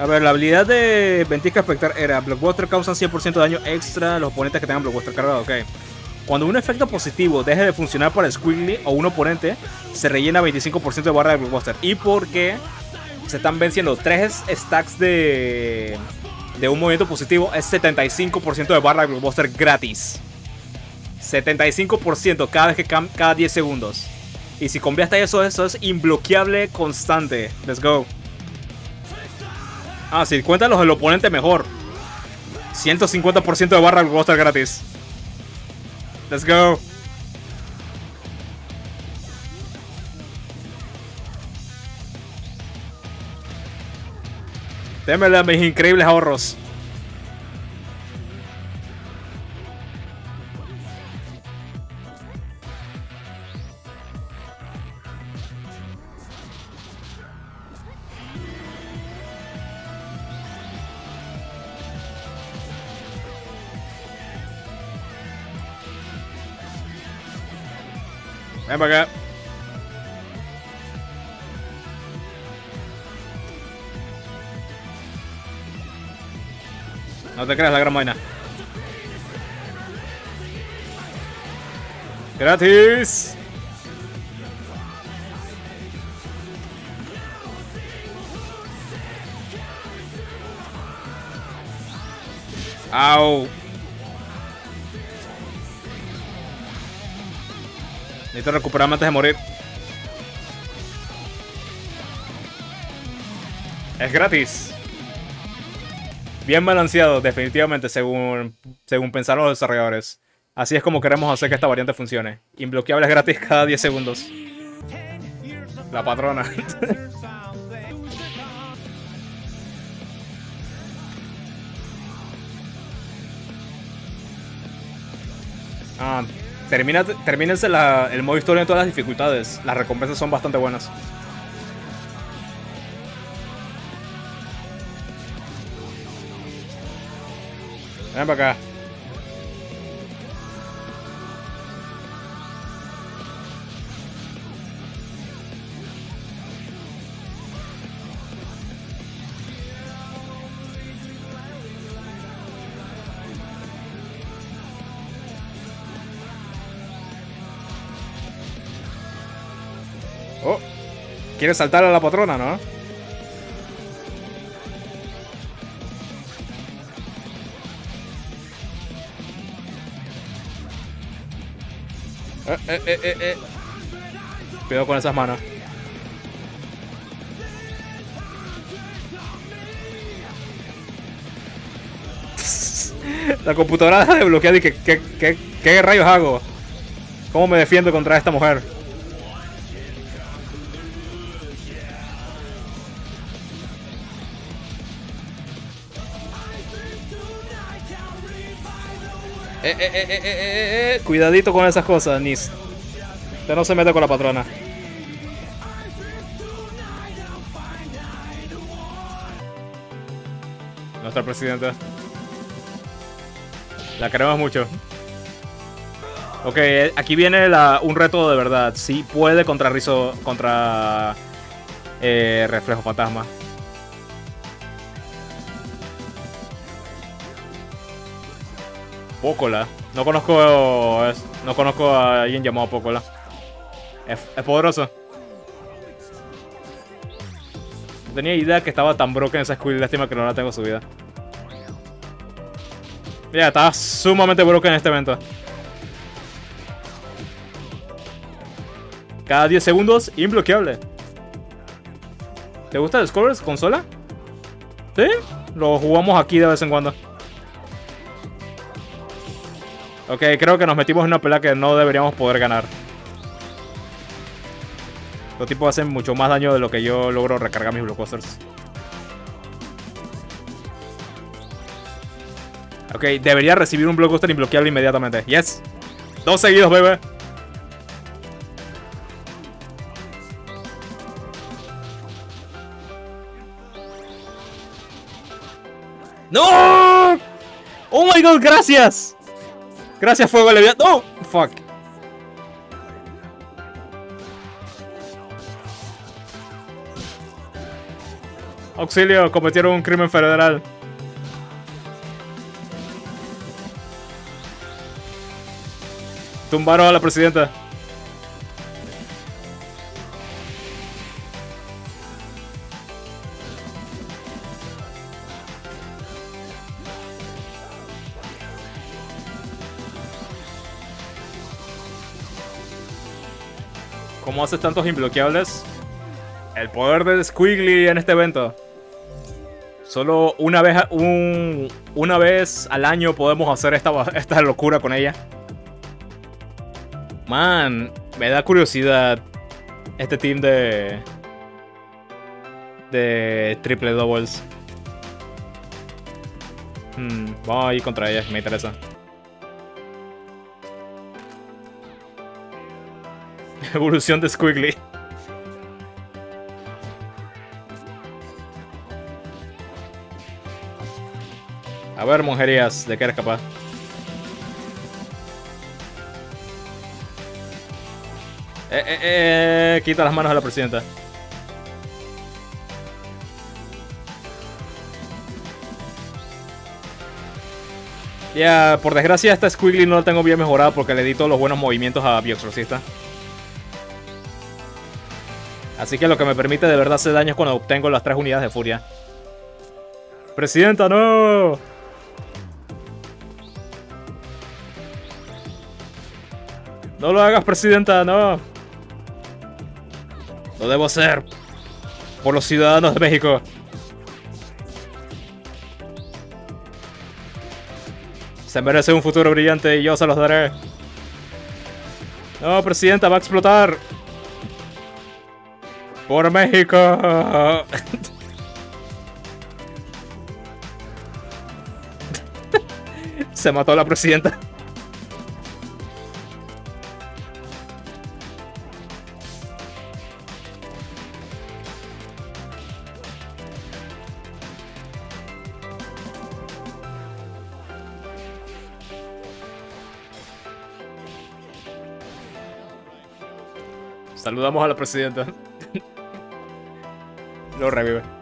A ver, la habilidad de Ventisca Espectral era Blockbuster causa 100% de daño extra a los oponentes que tengan Blockbuster cargado, ok. Cuando un efecto positivo deje de funcionar para Squigly o un oponente, se rellena 25% de barra de Blockbuster. ¿Y por qué se están venciendo 3 stacks de un movimiento positivo? Es 75% de barra de Blockbuster gratis. 75% cada vez que cada 10 segundos. Y si cambiaste eso es imbloqueable constante. Let's go. Ah, si cuentan los del oponente mejor. 150% de barra de Blockbuster gratis. Let's go. Démele mis increíbles ahorros. Ven para acá. No te creas la gran vaina. ¡Gratis! ¡Au! Necesito recuperarme antes de morir. Es gratis. Bien balanceado, definitivamente, según pensaron los desarrolladores. Así es como queremos hacer que esta variante funcione. Imbloqueables gratis cada 10 segundos. La patrona. Ah, termínense el modo historia en todas las dificultades. Las recompensas son bastante buenas. Ven para acá. Oh, ¿quieres saltar a la patrona, no? Cuidado con esas manos. La computadora está desbloqueada y ¿qué rayos hago? ¿Cómo me defiendo contra esta mujer? Cuidadito con esas cosas, Nis. Usted no se meta con la patrona. Nuestra presidenta. La queremos mucho. Ok, aquí viene un reto de verdad. Sí, puede contra Rizo. Contra reflejo fantasma. Pocola. No conozco a alguien llamado Pocola. Es poderoso. No tenía idea que estaba tan broken esa Squigly. Lástima que no la tengo subida. Mira, estaba sumamente broken en este evento. Cada 10 segundos, imbloqueable. ¿Te gusta Discovery's consola? ¿Sí? Lo jugamos aquí de vez en cuando. Ok, creo que nos metimos en una pelea que no deberíamos poder ganar. Los tipos hacen mucho más daño de lo que yo logro recargar mis blockbusters. Ok, debería recibir un blockbuster imbloqueable inmediatamente. Yes. 2 seguidos, baby. ¡No! ¡Oh my god! ¡Gracias! Gracias, fuego leviatán. ¡Oh! ¡Fuck! ¡Auxilio! Cometieron un crimen federal. Tumbaron a la presidenta. ¿Cómo haces tantos imbloqueables? El poder de Squigly en este evento. Solo una vez al año podemos hacer esta locura con ella. Man, me da curiosidad este team de triple doubles. Vamos a ir contra ella, me interesa. Evolución de Squigly. A ver, monjerías, ¿de qué eres capaz? Quita las manos a la presidenta. Ya, por desgracia esta Squigly no la tengo bien mejorada porque le di todos los buenos movimientos a Bioexorcista. Así que lo que me permite de verdad hacer daño es cuando obtengo las 3 unidades de furia. ¡Presidenta, no! ¡No lo hagas, presidenta, no! Lo debo hacer. Por los ciudadanos de México. Se merece un futuro brillante y yo se los daré. ¡No, presidenta, va a explotar! ¡Por México! Se mató la presidenta. Saludamos a la presidenta. Lo revive.